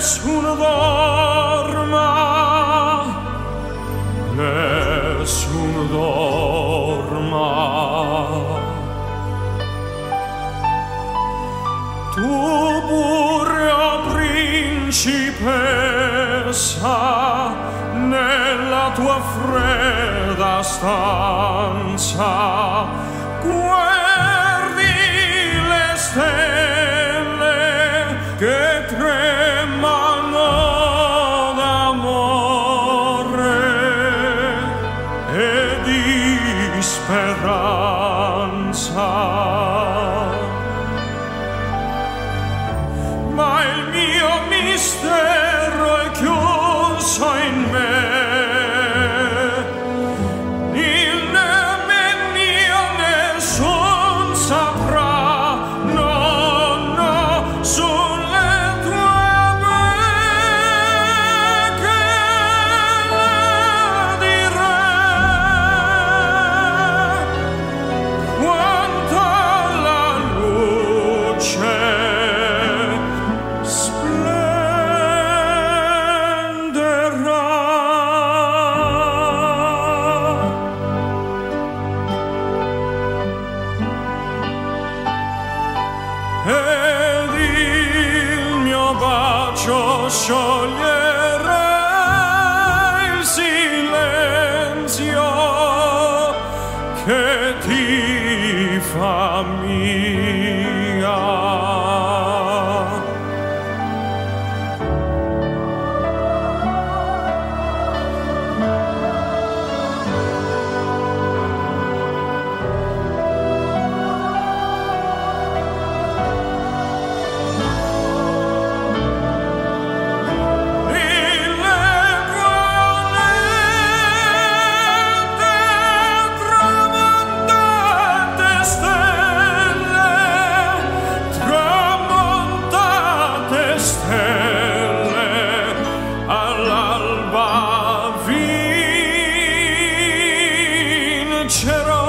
nessun dorma, nessun dorma. Tu pure, o principessa, nella tua fredda stanza guardi le stelle che tremano d'amore e di speranza. Ma il mio mistero è chiuso in me, il mio nessun saprà, no, no, sulle tue becche direi quanto la luce. Ed il mio bacio scioglierà il silenzio che ti fa mia. All'alba vincerò.